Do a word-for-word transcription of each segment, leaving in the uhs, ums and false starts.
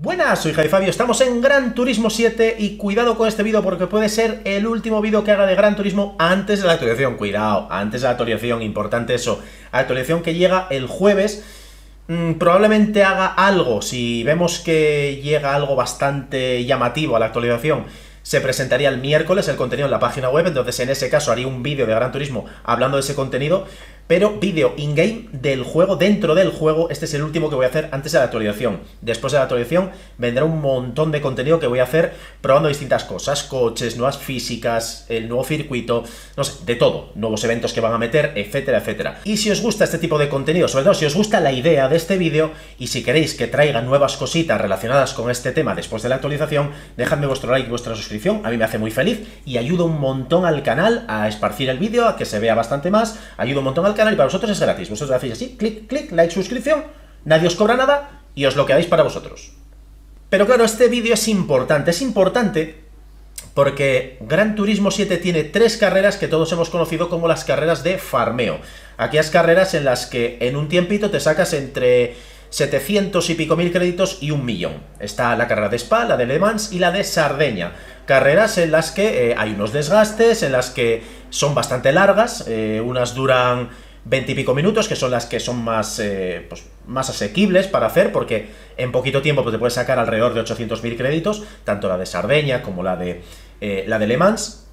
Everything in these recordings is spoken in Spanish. Buenas, soy Javi Fabio, estamos en Gran Turismo siete y cuidado con este vídeo porque puede ser el último vídeo que haga de Gran Turismo antes de la actualización. Cuidado, antes de la actualización, importante eso. Actualización que llega el jueves, mmm, probablemente haga algo. Si vemos que llega algo bastante llamativo a la actualización, se presentaría el miércoles el contenido en la página web, entonces en ese caso haría un vídeo de Gran Turismo hablando de ese contenido, pero vídeo in-game del juego, dentro del juego. Este es el último que voy a hacer antes de la actualización. Después de la actualización vendrá un montón de contenido que voy a hacer probando distintas cosas, coches, nuevas físicas, el nuevo circuito, no sé, de todo, nuevos eventos que van a meter, etcétera, etcétera. Y si os gusta este tipo de contenido, sobre todo si os gusta la idea de este vídeo y si queréis que traiga nuevas cositas relacionadas con este tema después de la actualización, dejadme vuestro like y vuestra suscripción. A mí me hace muy feliz y ayuda un montón al canal a esparcir el vídeo, a que se vea bastante más, ayuda un montón al canal y para vosotros es gratis. Vosotros hacéis así, clic, clic, like, suscripción, nadie os cobra nada y os lo quedáis para vosotros. Pero claro, este vídeo es importante, es importante porque Gran Turismo siete tiene tres carreras que todos hemos conocido como las carreras de farmeo. Aquellas carreras en las que en un tiempito te sacas entre setecientos y pico mil créditos y un millón. Está la carrera de Spa, la de Le Mans y la de Sardeña. Carreras en las que eh, hay unos desgastes, en las que son bastante largas, eh, unas duran veinte y pico minutos, que son las que son más, eh, pues, más asequibles para hacer, porque en poquito tiempo pues, te puedes sacar alrededor de ochocientos mil créditos, tanto la de Sardeña como la de, eh, la de Le Mans.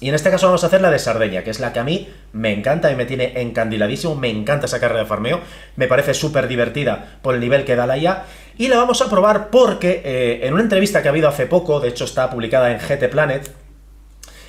Y en este caso vamos a hacer la de Sardeña, que es la que a mí me encanta y me tiene encandiladísimo. Me encanta esa carrera de farmeo, me parece súper divertida por el nivel que da la I A. Y la vamos a probar porque eh, en una entrevista que ha habido hace poco, de hecho está publicada en G T Planet,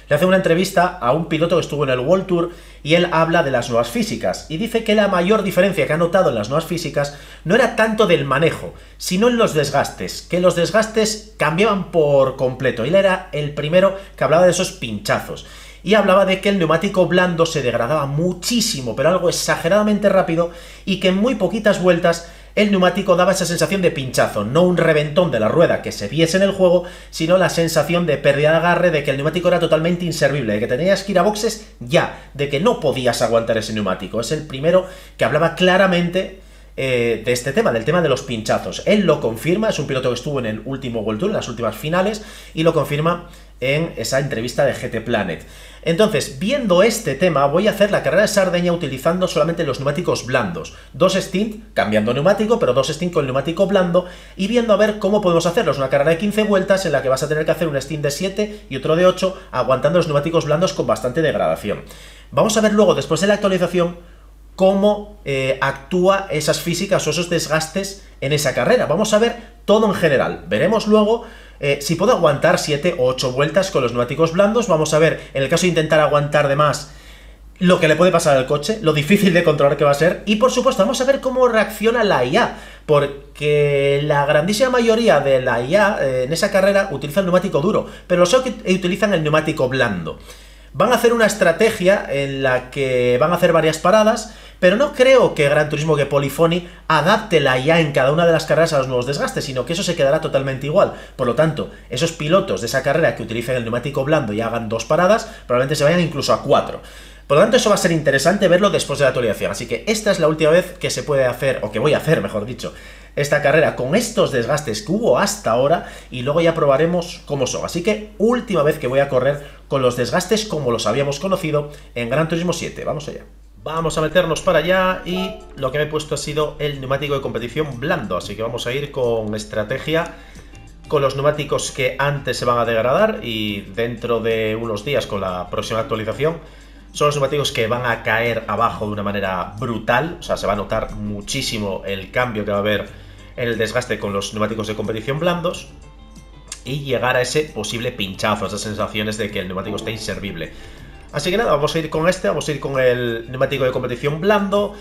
le hace una entrevista a un piloto que estuvo en el World Tour y él habla de las nuevas físicas y dice que la mayor diferencia que ha notado en las nuevas físicas no era tanto del manejo, sino en los desgastes, que los desgastes cambiaban por completo. Él era el primero que hablaba de esos pinchazos y hablaba de que el neumático blando se degradaba muchísimo, pero algo exageradamente rápido, y que en muy poquitas vueltas el neumático daba esa sensación de pinchazo, no un reventón de la rueda que se viese en el juego, sino la sensación de pérdida de agarre, de que el neumático era totalmente inservible, de que tenías que ir a boxes ya, de que no podías aguantar ese neumático. Es el primero que hablaba claramente eh, de este tema, del tema de los pinchazos. Él lo confirma, es un piloto que estuvo en el último World Tour, en las últimas finales, y lo confirma en esa entrevista de G T Planet. Entonces, viendo este tema, voy a hacer la carrera de Sardeña utilizando solamente los neumáticos blandos. Dos stint, cambiando neumático, pero dos stint con neumático blando, y viendo a ver cómo podemos hacerlos. Una carrera de quince vueltas en la que vas a tener que hacer un stint de siete y otro de ocho, aguantando los neumáticos blandos con bastante degradación. Vamos a ver luego, después de la actualización, cómo eh, actúa esas físicas o esos desgastes en esa carrera. Vamos a ver todo en general. Veremos luego eh, si puedo aguantar siete o ocho vueltas con los neumáticos blandos. Vamos a ver, en el caso de intentar aguantar de más, lo que le puede pasar al coche, lo difícil de controlar que va a ser. Y por supuesto, vamos a ver cómo reacciona la I A, porque la grandísima mayoría de la I A eh, en esa carrera utiliza el neumático duro, pero los que utilizan el neumático blando. Van a hacer una estrategia en la que van a hacer varias paradas, pero no creo que Gran Turismo, que Polyphony adapte la I A en cada una de las carreras a los nuevos desgastes, sino que eso se quedará totalmente igual. Por lo tanto, esos pilotos de esa carrera que utilicen el neumático blando y hagan dos paradas, probablemente se vayan incluso a cuatro. Por lo tanto, eso va a ser interesante verlo después de la actualización. Así que esta es la última vez que se puede hacer, o que voy a hacer, mejor dicho, esta carrera con estos desgastes que hubo hasta ahora, y luego ya probaremos cómo son. Así que última vez que voy a correr con los desgastes como los habíamos conocido en Gran Turismo siete. Vamos allá. Vamos a meternos para allá, y lo que me he puesto ha sido el neumático de competición blando, así que vamos a ir con estrategia, con los neumáticos que antes se van a degradar, y dentro de unos días, con la próxima actualización, son los neumáticos que van a caer abajo de una manera brutal. O sea, se va a notar muchísimo el cambio que va a haber en el desgaste con los neumáticos de competición blandos, y llegar a ese posible pinchazo, esas sensaciones de que el neumático está inservible. Así que nada, vamos a ir con este, vamos a ir con el neumático de competición blando.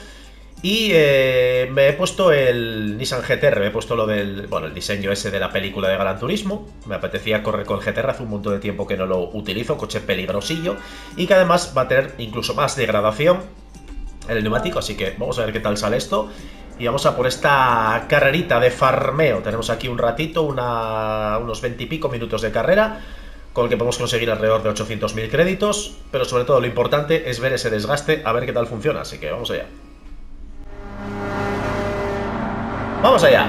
Y eh, me he puesto el Nissan G T R, me he puesto lo del, bueno, el diseño ese de la película de Gran Turismo. Me apetecía correr con el G T R, hace un montón de tiempo que no lo utilizo, coche peligrosillo, y que además va a tener incluso más degradación en el neumático, así que vamos a ver qué tal sale esto. Y vamos a por esta carrerita de farmeo. Tenemos aquí un ratito, una, unos veinte y pico minutos de carrera, con el que podemos conseguir alrededor de ochocientos mil créditos, pero sobre todo lo importante es ver ese desgaste, a ver qué tal funciona, así que vamos allá. ¡Vamos allá!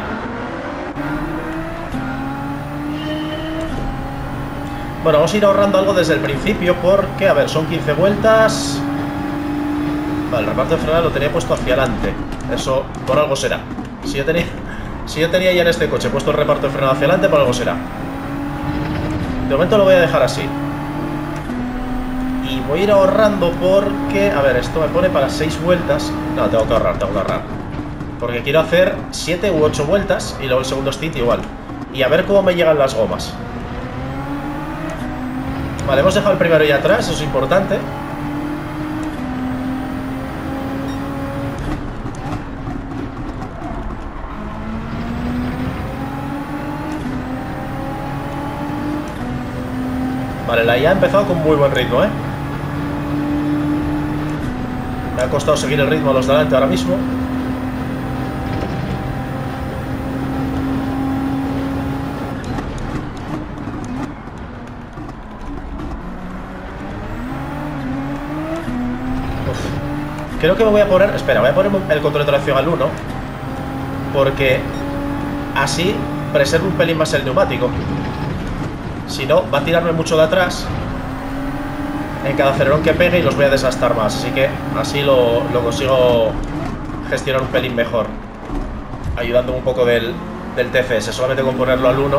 Bueno, vamos a ir ahorrando algo desde el principio porque, a ver, son quince vueltas. Vale, el reparto de frenada lo tenía puesto hacia adelante. Eso por algo será. Si yo tenía, si yo tenía ya en este coche puesto el reparto de frenada hacia adelante, por algo será. De momento lo voy a dejar así. Y voy a ir ahorrando porque... A ver, esto me pone para seis vueltas. No, tengo que ahorrar, tengo que ahorrar. Porque quiero hacer siete u ocho vueltas y luego el segundo stint igual. Y a ver cómo me llegan las gomas. Vale, hemos dejado el primero ya atrás, eso es importante. Vale, la I A ha empezado con muy buen ritmo, ¿eh? Me ha costado seguir el ritmo a los de delante ahora mismo. Uf. Creo que me voy a poner... Espera, voy a poner el control de tracción al uno. Porque así preservo un pelín más el neumático. Si no, va a tirarme mucho de atrás en cada acelerón que pegue y los voy a desgastar más. Así que así lo, lo consigo gestionar un pelín mejor. Ayudándome un poco del, del T C S. Solamente con ponerlo al uno,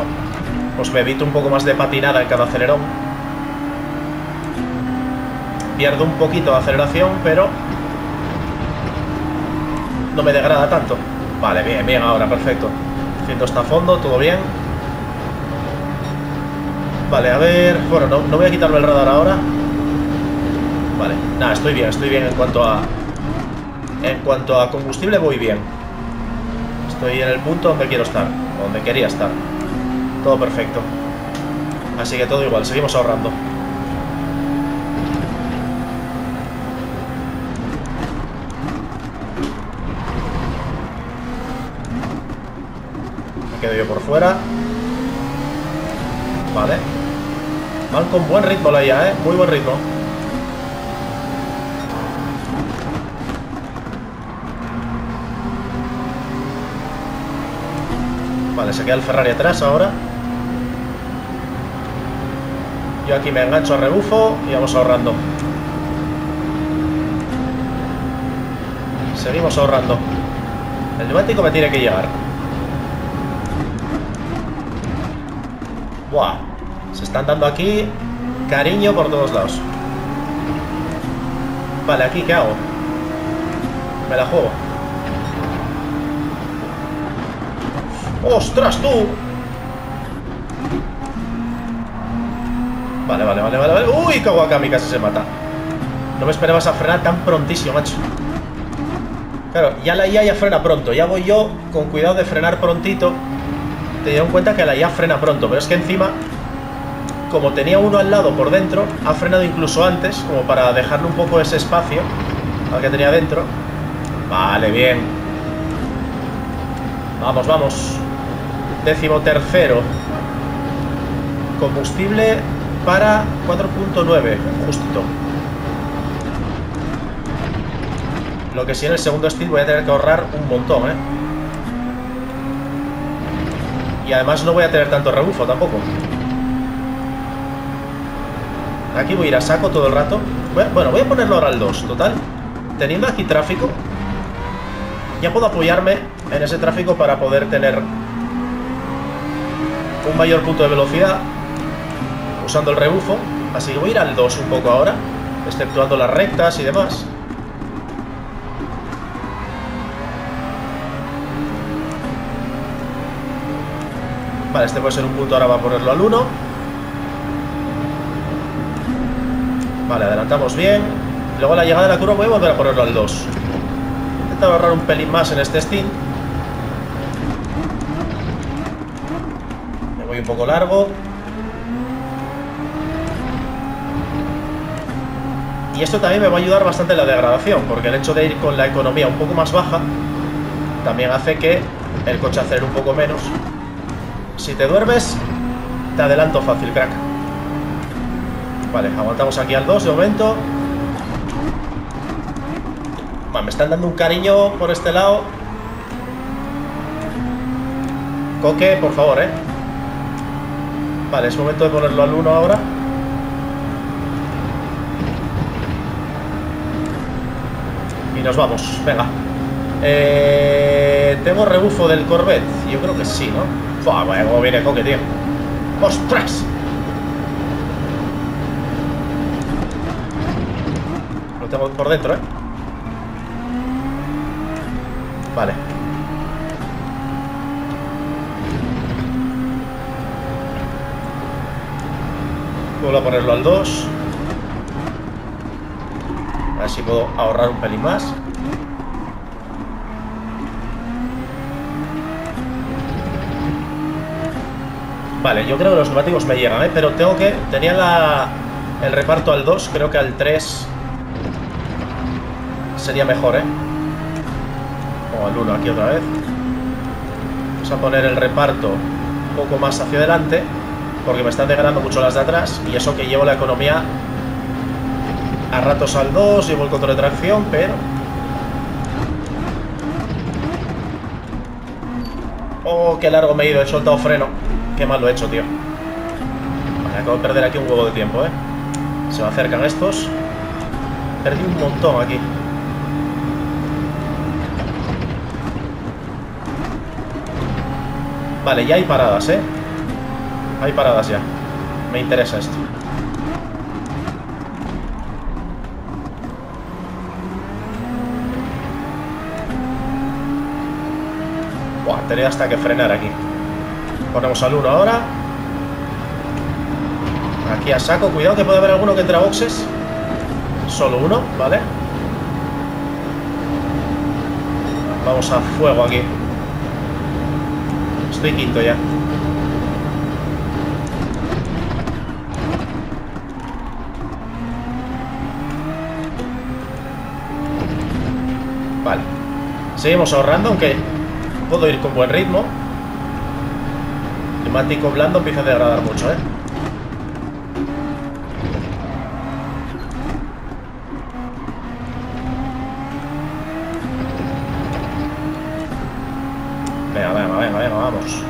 pues me evito un poco más de patinada en cada acelerón. Pierdo un poquito de aceleración, pero no me degrada tanto. Vale, bien, bien ahora, perfecto. Haciendo hasta fondo, todo bien. Vale, a ver... Bueno, no, no voy a quitarme el radar ahora. Vale, nada, estoy bien, estoy bien en cuanto a... En cuanto a combustible voy bien. Estoy en el punto donde quiero estar, donde quería estar. Todo perfecto. Así que todo igual, seguimos ahorrando. Me quedo yo por fuera. Vale. Van con buen ritmo la I A, ¿eh? Muy buen ritmo. Vale, se queda el Ferrari atrás ahora. Yo aquí me engancho a rebufo y vamos ahorrando. Seguimos ahorrando. El neumático me tiene que llegar. Buah. Se están dando aquí cariño por todos lados. Vale, ¿aquí qué hago? Me la juego. ¡Ostras, tú! Vale, vale, vale, vale, vale. ¡Uy, Kawakami casi se mata! No me esperabas a frenar tan prontísimo, macho. Claro, ya la I A ya frena pronto. Ya voy yo con cuidado de frenar prontito. Te dieron cuenta que la I A frena pronto, pero es que encima... Como tenía uno al lado por dentro, ha frenado incluso antes, como para dejarle un poco ese espacio al que tenía dentro. Vale, bien. Vamos, vamos. Décimo tercero. Combustible para cuatro punto nueve, justito. Lo que sí, en el segundo stint voy a tener que ahorrar un montón, ¿eh? Y además no voy a tener tanto rebufo tampoco. Aquí voy a ir a saco todo el rato. Bueno, voy a ponerlo ahora al dos, total. Teniendo aquí tráfico, ya puedo apoyarme en ese tráfico para poder tener un mayor punto de velocidad usando el rebufo. Así que voy a ir al dos un poco ahora, exceptuando las rectas y demás. Vale, este puede ser un punto, ahora va a ponerlo al uno. Vale, adelantamos bien. Luego a la llegada de la curva voy a volver a ponerlo al dos. Intentar ahorrar un pelín más en este stint. Me voy un poco largo. Y esto también me va a ayudar bastante en la degradación, porque el hecho de ir con la economía un poco más baja también hace que el coche acelere un poco menos. Si te duermes, te adelanto fácil, crack. Vale, aguantamos aquí al dos de momento. Vale, me están dando un cariño por este lado. Coque, por favor, eh. Vale, es momento de ponerlo al uno ahora. nos vamos, venga. Eh, ¿Tengo rebufo del Corvette? Yo creo que sí, ¿no? Fua, bueno, como viene coque, tío. ¡Ostras! Lo tengo por dentro, ¿eh? Vale. Vuelvo a ponerlo al dos. A ver si puedo ahorrar un pelín más. Vale, yo creo que los neumáticos me llegan, ¿eh? Pero tengo que... Tenía la, el reparto al dos, creo que al tres sería mejor, ¿eh? O al uno, aquí otra vez. Vamos a poner el reparto un poco más hacia adelante, porque me están degradando mucho las de atrás. Y eso que llevo la economía a ratos al dos, llevo el control de tracción, pero... Oh, qué largo me he ido, he soltado freno. Qué mal lo he hecho, tío. Vale, acabo de perder aquí un huevo de tiempo, eh. Se me acercan estos. Perdí un montón aquí. Vale, ya hay paradas, eh. Hay paradas ya. Me interesa esto. Buah, tenía hasta que frenar aquí. Ponemos al uno ahora. Aquí a saco. Cuidado que puede haber alguno que entra a boxes. Solo uno, ¿vale? Vamos a fuego aquí. Estoy quinto ya. Vale. Seguimos ahorrando, aunque puedo ir con buen ritmo. Neumático blando empieza a degradar mucho, ¿eh? Venga, venga, venga, venga, vamos.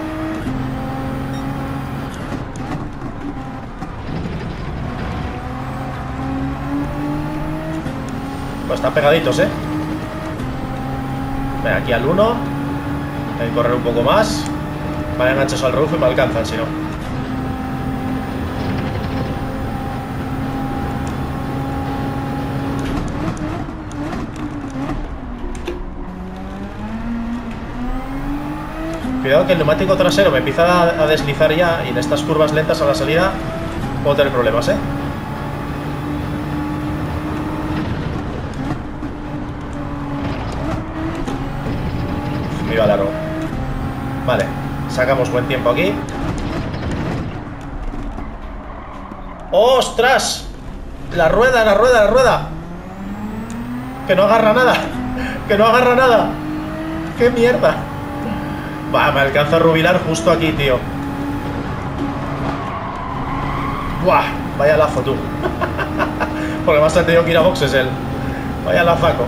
Pues están pegaditos, ¿eh? Venga, aquí al uno. Hay que correr un poco más. Van enganchados al roof y me alcanzan, si no. Cuidado que el neumático trasero me empieza a deslizar ya, y en estas curvas lentas a la salida puedo tener problemas, ¿eh? Me iba largo. Vale. Sacamos buen tiempo aquí. ¡Ostras! La rueda, la rueda, la rueda. Que no agarra nada. Que no agarra nada. ¡Qué mierda! Va, me alcanza a rubilar justo aquí, tío. ¡Buah! Vaya lazo, tú. Porque más te ha tenido que ir a boxes él. Vaya lazaco.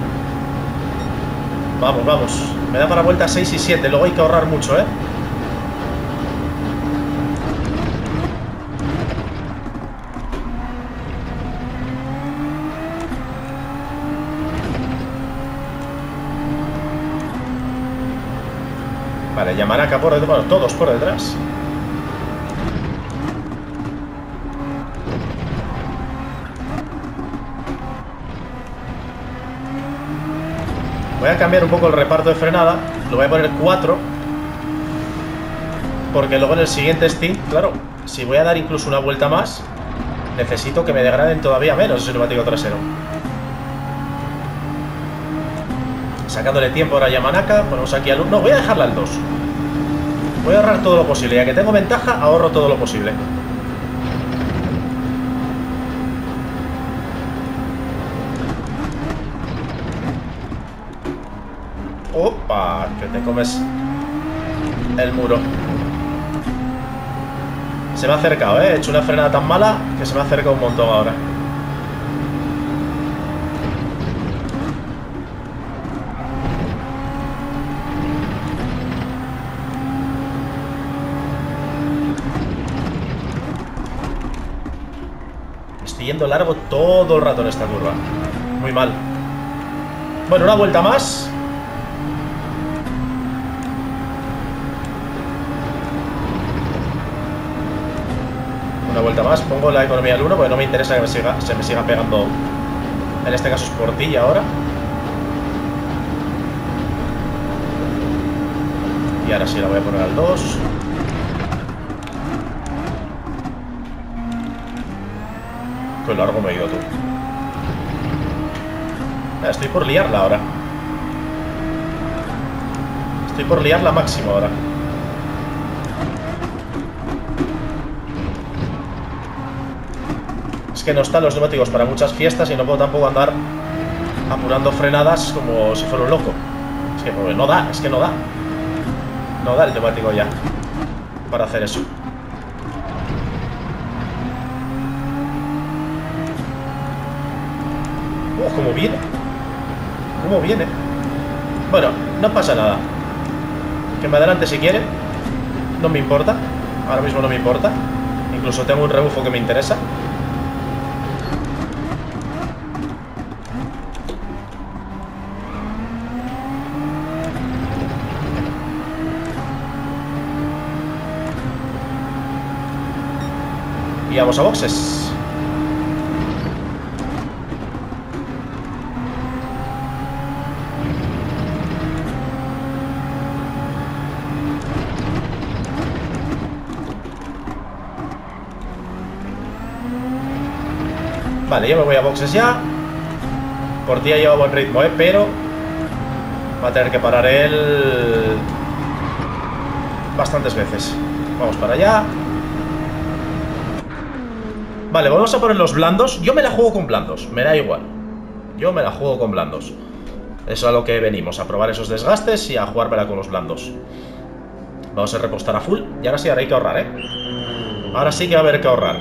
Vamos, vamos. Me da para vuelta seis y siete. Luego hay que ahorrar mucho, ¿eh? Vale, Yamanaka por detrás, bueno, todos por detrás. Voy a cambiar un poco el reparto de frenada. Lo voy a poner cuatro. Porque luego en el siguiente stint, claro, si voy a dar incluso una vuelta más, necesito que me degraden todavía menos ese neumático trasero. Sacándole tiempo ahora a Yamanaka, ponemos aquí al uno. Voy a dejarla al dos. Voy a ahorrar todo lo posible. Ya que tengo ventaja, ahorro todo lo posible. Opa, que te comes el muro. Se me ha acercado, ¿eh? He hecho una frenada tan mala que se me ha acercado un montón ahora. Yendo largo todo el rato en esta curva. Muy mal. Bueno, una vuelta más. Una vuelta más. Pongo la economía al uno porque no me interesa que me siga, se me siga pegando. En este caso es Portilla ahora. Y ahora sí la voy a poner al dos. Qué largo me he ido tú. Estoy por liarla ahora. Estoy por liarla máximo ahora. Es que no están los neumáticos para muchas fiestas y no puedo tampoco andar apurando frenadas como si fuera un loco. Es que pues, no da, es que no da. No da el neumático ya para hacer eso. Oh, ¿cómo viene? ¿Cómo viene? Bueno, no pasa nada. Que me adelante si quiere. No me importa. Ahora mismo no me importa. Incluso tengo un rebufo que me interesa. Y vamos a boxes. Vale, yo me voy a boxes ya. Portilla lleva buen ritmo, ¿eh? Pero va a tener que parar él bastantes veces. Vamos para allá. Vale, volvemos a poner los blandos. Yo me la juego con blandos, me da igual. Yo me la juego con blandos. Eso es a lo que venimos, a probar esos desgastes y a jugármela con los blandos. Vamos a repostar a full. Y ahora sí, ahora hay que ahorrar, ¿eh? Ahora sí que va a haber que ahorrar.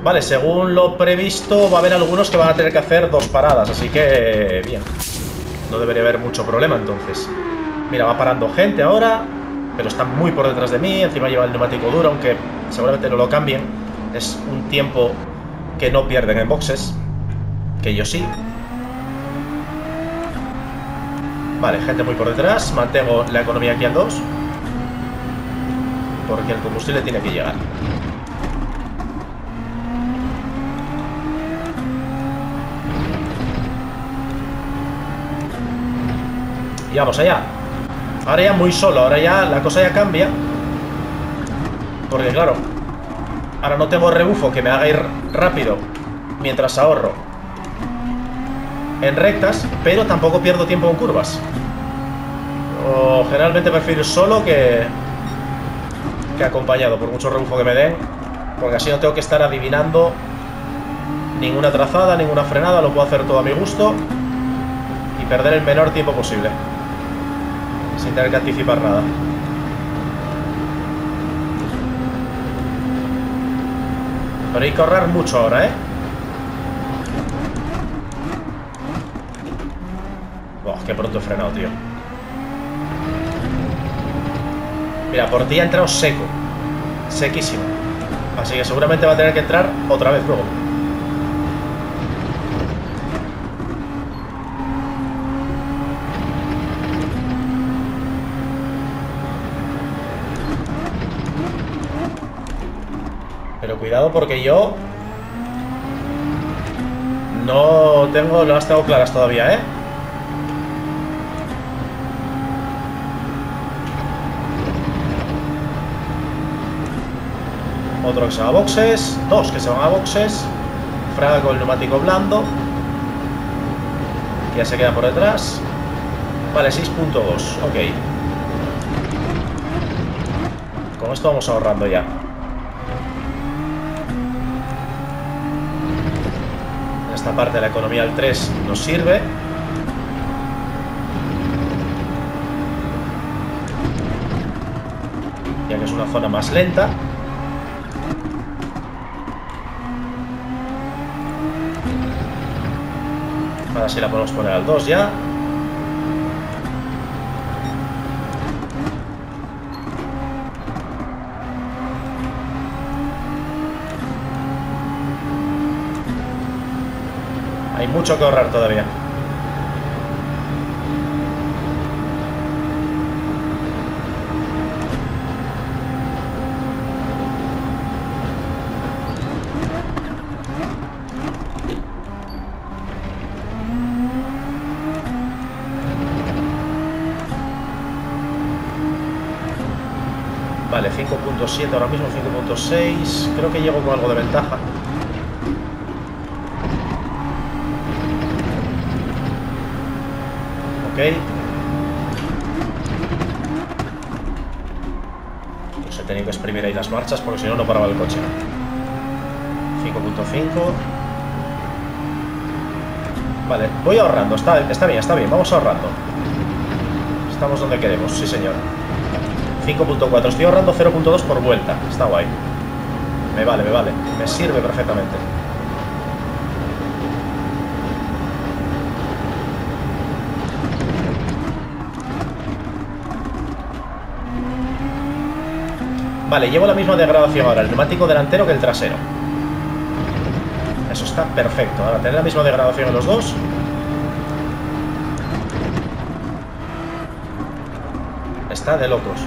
Vale, según lo previsto va a haber algunos que van a tener que hacer dos paradas, así que bien. No debería haber mucho problema entonces. Mira, va parando gente ahora, pero está muy por detrás de mí, encima lleva el neumático duro, aunque seguramente no lo cambien. Es un tiempo que no pierden en boxes, que yo sí. Vale, gente muy por detrás, mantengo la economía aquí al dos, porque el combustible tiene que llegar. Y vamos allá. Ahora ya muy solo, ahora ya la cosa ya cambia. Porque claro, ahora no tengo rebufo que me haga ir rápido mientras ahorro en rectas, pero tampoco pierdo tiempo en curvas. O generalmente prefiero ir solo que que acompañado, por mucho rebufo que me den, porque así no tengo que estar adivinando ninguna trazada, ninguna frenada, lo puedo hacer todo a mi gusto y perder el menor tiempo posible. Sin tener que anticipar nada. Pero hay que ahorrar mucho ahora, ¿eh? Buah, qué pronto he frenado, tío. Mira, Portilla ha entrado seco. Sequísimo. Así que seguramente va a tener que entrar otra vez luego. Cuidado porque yo no tengo las tengo claras todavía, ¿eh? Otro que se va a boxes, dos que se van a boxes, fraga con el neumático blando, que ya se queda por detrás. Vale, seis punto dos, ok. Con esto vamos ahorrando ya. Esta parte de la economía al tres nos sirve. Ya que es una zona más lenta. Ahora sí la podemos poner al dos ya. Hay mucho que ahorrar todavía. vale, cinco punto siete ahora mismo, cinco punto seis. Creo que llego con algo de ventaja. Ok. Pues he tenido que exprimir ahí las marchas porque si no, no paraba el coche. cinco punto cinco. Vale, voy ahorrando. Está, está bien, está bien. Vamos ahorrando. Estamos donde queremos, sí señor. cinco punto cuatro. Estoy ahorrando cero punto dos por vuelta. Está guay. Me vale, me vale. Me sirve perfectamente. Vale, llevo la misma degradación ahora, el neumático delantero que el trasero. Eso está perfecto. Ahora, tener la misma degradación en los dos. Está de locos.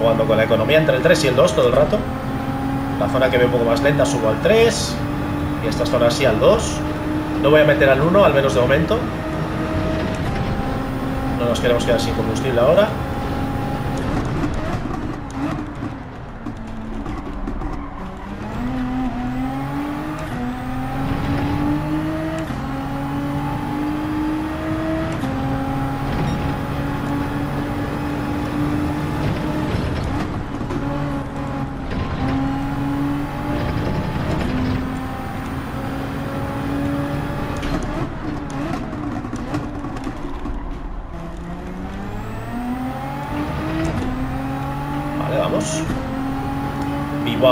Jugando con la economía entre el tres y el dos todo el rato. La zona que veo un poco más lenta subo al tres. Y esta zona sí al dos. No voy a meter al uno, al menos de momento. No nos queremos quedar sin combustible ahora.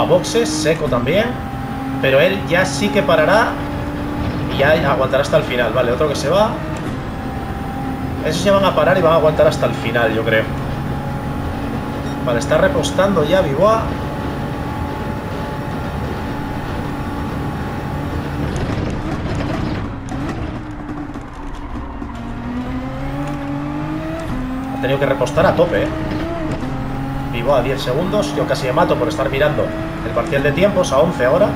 Boxes, seco también. Pero él ya sí que parará. Y ya aguantará hasta el final. Vale, otro que se va. Esos ya van a parar y van a aguantar hasta el final, yo creo. Vale, está repostando ya Biwa. Ha tenido que repostar a tope, eh. Biwa a diez segundos. Yo casi me mato por estar mirando el parcial de tiempos a once ahora.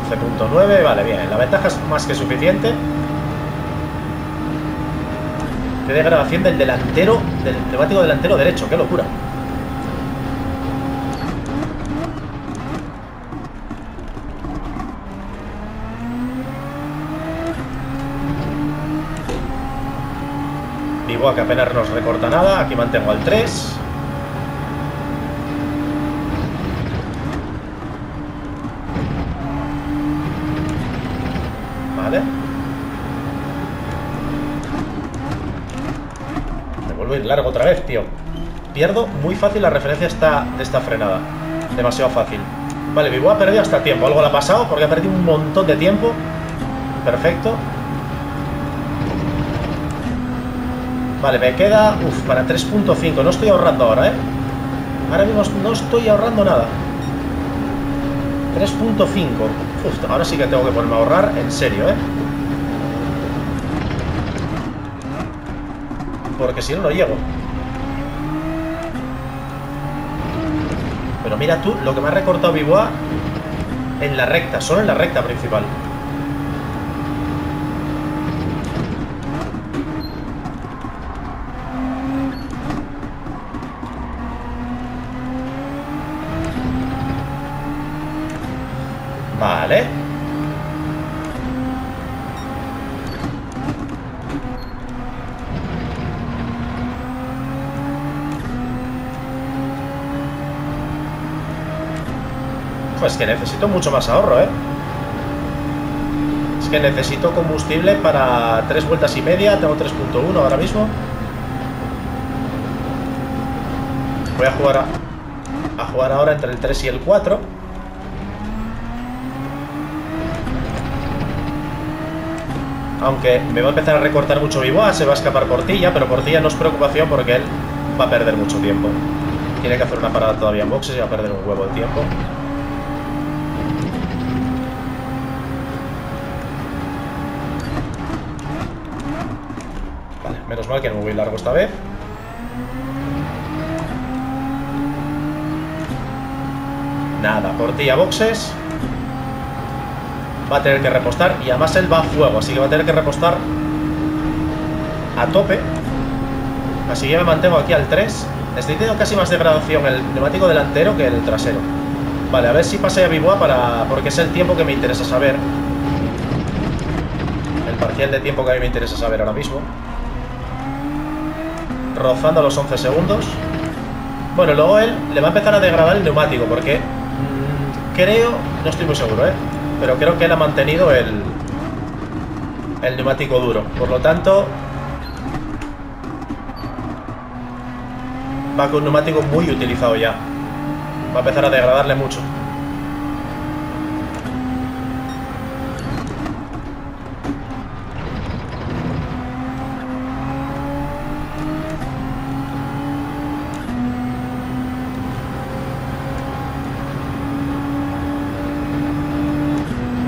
once punto nueve, vale, bien. La ventaja es más que suficiente. De degradación del delantero, del neumático delantero derecho, qué locura. Vivo que apenas nos recorta nada, aquí mantengo al tres. Largo otra vez, tío. Pierdo muy fácil la referencia esta, de esta frenada. Demasiado fácil. Vale, Biwa ha perdido hasta tiempo. Algo le ha pasado porque ha perdido un montón de tiempo. Perfecto. Vale, me queda... Uf, para tres punto cinco. No estoy ahorrando ahora, ¿eh? Ahora mismo no estoy ahorrando nada. tres punto cinco. Uf, ahora sí que tengo que ponerme a ahorrar. En serio, ¿eh? Porque si no, no llego. Pero mira tú lo que me ha recortado Biwa en la recta, solo en la recta principal. Vale. Es que necesito mucho más ahorro, ¿eh? Es que necesito combustible para tres vueltas y media. Tengo tres punto uno ahora mismo. Voy a jugar a, a jugar ahora entre el tres y el cuatro. Aunque me va a empezar a recortar mucho mi boa, se va a escapar Portilla, pero Portilla no es preocupación porque él va a perder mucho tiempo. Tiene que hacer una parada todavía en boxes y va a perder un huevo de tiempo. Vale, menos mal que no me voy largo esta vez. Nada, Portilla boxes. Va a tener que repostar. Y además él va a fuego, así que va a tener que repostar a tope. Así que me mantengo aquí al tres. Estoy teniendo casi más degradación el neumático delantero que el trasero. Vale, a ver si pasé a Biboa para... porque es el tiempo que me interesa saber. El parcial de tiempo que a mí me interesa saber ahora mismo. Rozando los once segundos. Bueno, luego él le va a empezar a degradar el neumático porque... creo... no estoy muy seguro, ¿eh? Pero creo que él ha mantenido el... el neumático duro. Por lo tanto... va con un neumático muy utilizado ya. Va a empezar a degradarle mucho.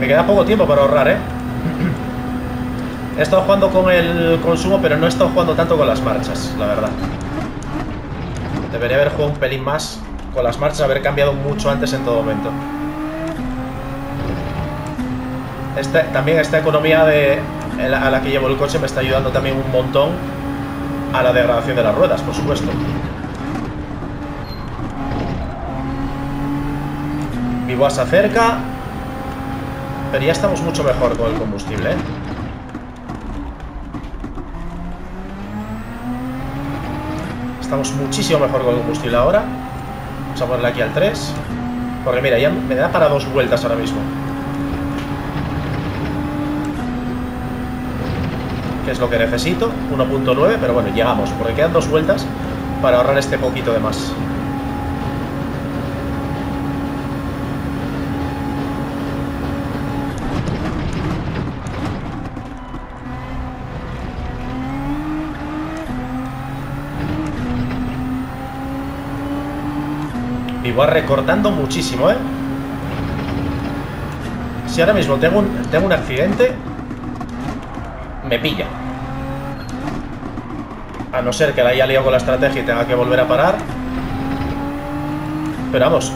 Me queda poco tiempo para ahorrar, ¿eh? He estado jugando con el consumo, pero no he estado jugando tanto con las marchas, la verdad. Debería haber jugado un pelín más con las marchas, haber cambiado mucho antes en todo momento. Este, también esta economía de, a la que llevo el coche me está ayudando también un montón a la degradación de las ruedas, por supuesto. Mi boa se acerca, pero ya estamos mucho mejor con el combustible, ¿eh? Estamos muchísimo mejor con el combustible ahora. Vamos a ponerle aquí al tres. Porque mira, ya me da para dos vueltas ahora mismo. Que es lo que necesito. uno punto nueve, pero bueno, llegamos. Porque quedan dos vueltas para ahorrar este poquito de más. Y va recortando muchísimo, ¿eh? Si ahora mismo tengo un, tengo un accidente, me pilla. A no ser que la haya liado con la estrategia y tenga que volver a parar. Pero vamos,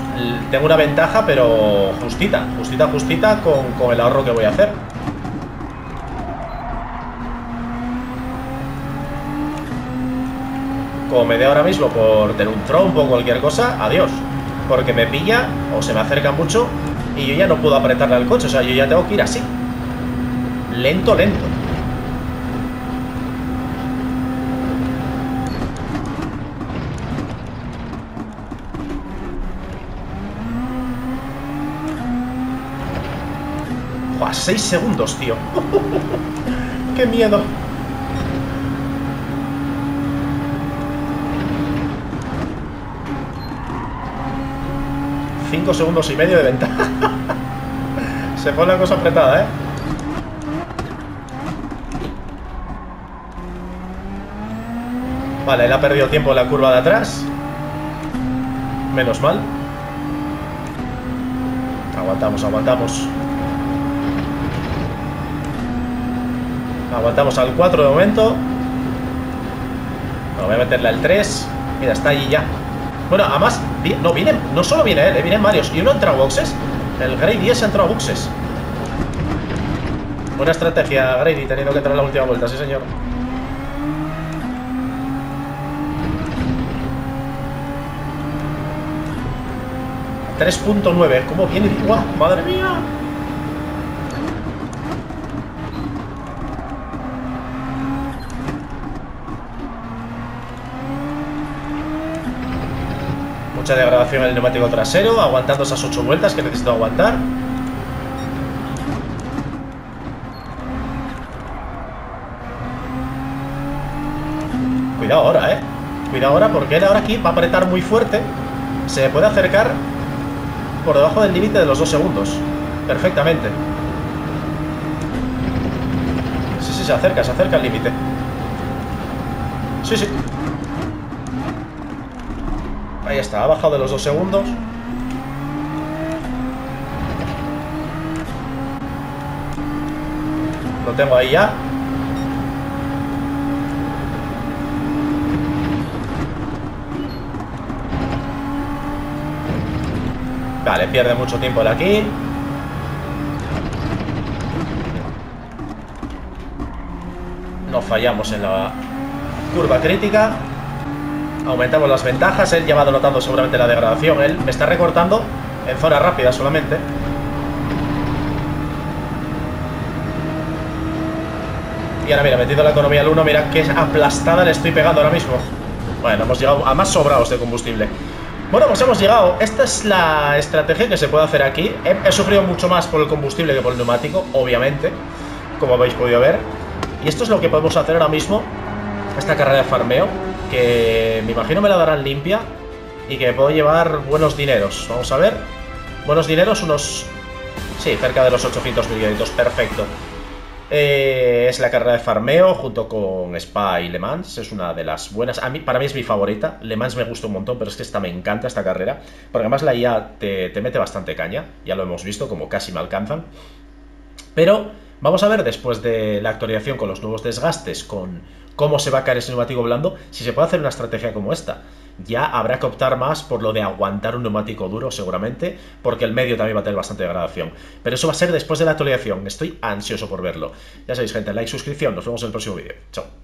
tengo una ventaja, pero justita, justita, justita con, con el ahorro que voy a hacer. Como me dé ahora mismo por tener un trompo o cualquier cosa, adiós. Porque me pilla o se me acerca mucho y yo ya no puedo apretarle al coche. O sea, yo ya tengo que ir así. Lento, lento. ¡Jua! seis segundos, tío. ¡Qué miedo! cinco segundos y medio de ventaja. Se pone la cosa apretada, ¿eh? Vale, él ha perdido tiempo en la curva de atrás. Menos mal. Aguantamos, aguantamos. Aguantamos al cuatro de momento. No, voy a meterle al tres. Mira, está allí ya. Bueno, además, no vienen, no solo viene él, vienen varios. Y uno entra a boxes. El Grey diez entró a boxes. Buena estrategia, Grey, teniendo que entrar la última vuelta, sí señor. tres punto nueve, ¿cómo viene? ¡Guau! ¡Madre mía! Mucha degradación en el neumático trasero, aguantando esas ocho vueltas que necesito aguantar. Cuidado ahora, eh. Cuidado ahora porque él ahora aquí va a apretar muy fuerte. Se puede acercar por debajo del límite de los dos segundos. Perfectamente. Si sí, se acerca, se acerca al límite. Sí, sí. Ahí está, ha bajado de los dos segundos. Lo tengo ahí ya. Vale, pierde mucho tiempo el aquí. No fallamos en la curva crítica. Aumentamos las ventajas. Él ya va notando seguramente la degradación. Él me está recortando en zona rápida solamente. Y ahora mira, metido la economía al uno, mira qué aplastada le estoy pegando ahora mismo. Bueno, hemos llegado a más sobrados de combustible. Bueno, pues hemos llegado. Esta es la estrategia que se puede hacer aquí. He, he sufrido mucho más por el combustible que por el neumático, obviamente, como habéis podido ver. Y esto es lo que podemos hacer ahora mismo. Esta carrera de farmeo, que me imagino me la darán limpia y que puedo llevar buenos dineros. Vamos a ver. Buenos dineros, unos... sí, cerca de los ochocientos millones. Perfecto. Eh, es la carrera de farmeo junto con Spa y Le Mans. Es una de las buenas. A mí, para mí es mi favorita. Le Mans me gusta un montón, pero es que esta me encanta esta carrera. Porque además la I A te, te mete bastante caña. Ya lo hemos visto, como casi me alcanzan. Pero vamos a ver después de la actualización con los nuevos desgastes, con cómo se va a caer ese neumático blando, si se puede hacer una estrategia como esta. Ya habrá que optar más por lo de aguantar un neumático duro seguramente, porque el medio también va a tener bastante degradación. Pero eso va a ser después de la actualización. Estoy ansioso por verlo. Ya sabéis, gente, like, suscripción. Nos vemos en el próximo vídeo. Chao.